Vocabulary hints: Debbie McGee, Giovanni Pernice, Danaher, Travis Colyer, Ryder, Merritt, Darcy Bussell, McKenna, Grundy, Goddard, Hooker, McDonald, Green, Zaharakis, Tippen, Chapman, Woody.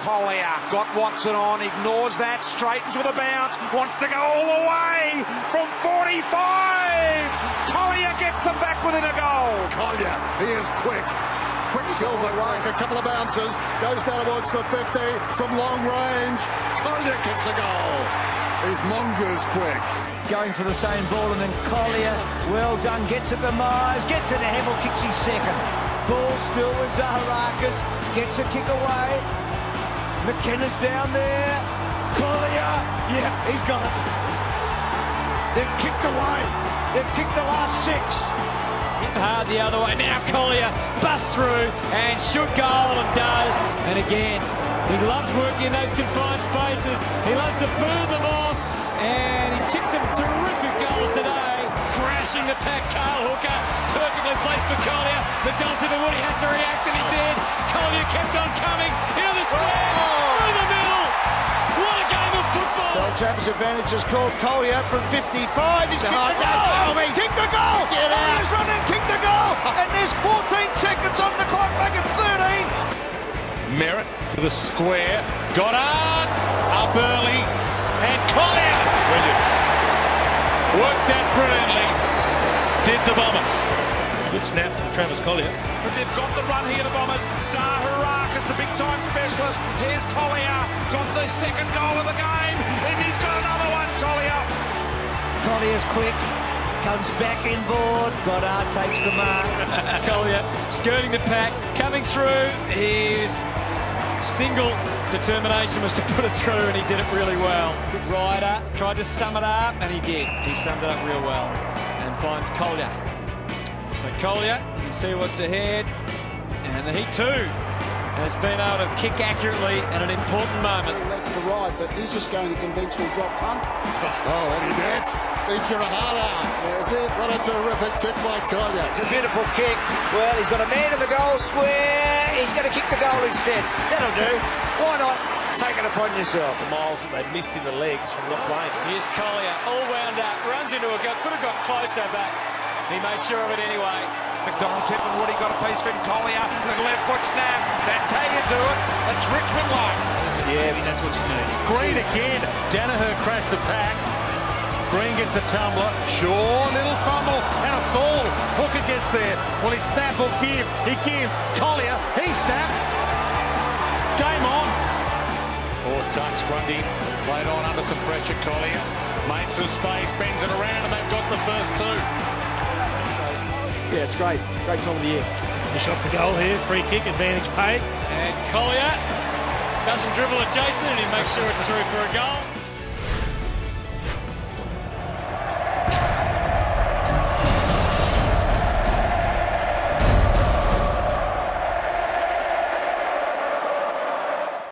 Colyer got Watson on, ignores that, straightens with a bounce, wants to go all the way from 45. Colyer gets them back within a goal. Colyer, he is quick. Quicksilver like a couple of bounces, goes down towards the 50 from long range. Colyer kicks a goal. He's mongoose quick. Going for the same ball, and then Colyer, well done, gets at the Myers, gets it to Hamill, kicks his second. Ball still with Zaharakis, gets a kick away. McKenna's down there. Colyer, yeah, he's got it. They've kicked away. They've kicked the last six. Hard the other way, now Colyer busts through and should goal, and does. And again, he loves working in those confined spaces, he loves to burn them off, and he's kicked some terrific goals today. Crashing the pack, Carl Hooker, perfectly placed for Colyer. McDonald and Woody had to react, and he did. Colyer kept on coming, into the square, through the middle. What a game of football! Well, Chapman's advantage is called. Colyer from 55, he's kicked the goal! Oh, he's kicked the goal! Get out! He's run and kicked the goal! And there's 14 seconds on the clock, back at 13! Merritt to the square, Goddard up early, and Colyer! Brilliant. Worked that brilliantly, did the Bombers. Good snap from Travis Colyer. But they've got the run here, the Bombers. Zaharakis, the big-time specialist. Here's Colyer. Got the second goal of the game. And he's got another one, Colyer. Collier's quick. Comes back inboard. Goddard takes the mark. Colyer skirting the pack. Coming through. His single determination was to put it through, and he did it really well. Ryder tried to sum it up, and he did. He summed it up real well. And finds Colyer. So Colyer, you can see what's ahead, and he too has been able to kick accurately at an important moment. Left to right, but he's just going the conventional drop punt. Oh, and he nets. He's your harder. There's it. What a terrific kick by Colyer. It's a beautiful kick. Well, he's got a man in the goal square. He's going to kick the goal instead. That'll do. Why not? Take it upon yourself. The miles that they missed in the legs from not playing. Here's Colyer, all wound up, runs into a goal. Could have got closer, but he made sure of it anyway. McDonald, Tippen, Woody got a piece for Colyer. The left foot snap. That's how you do it. That's Richmond-like. Yeah, I mean, that's what you need. Green again. Danaher crashed the pack. Green gets a tumbler. Sure, little fumble and a fall. Hooker gets there. Will he snap or give? He gives. Colyer, he snaps. Game on. Poor touch, Grundy. Played on under some pressure. Colyer makes some space, bends it around, and they've got the first two. Yeah, it's great. Great time of the year. The shot for goal here. Free kick, advantage paid. And Colyer doesn't dribble adjacent, and he makes sure it's through for a goal.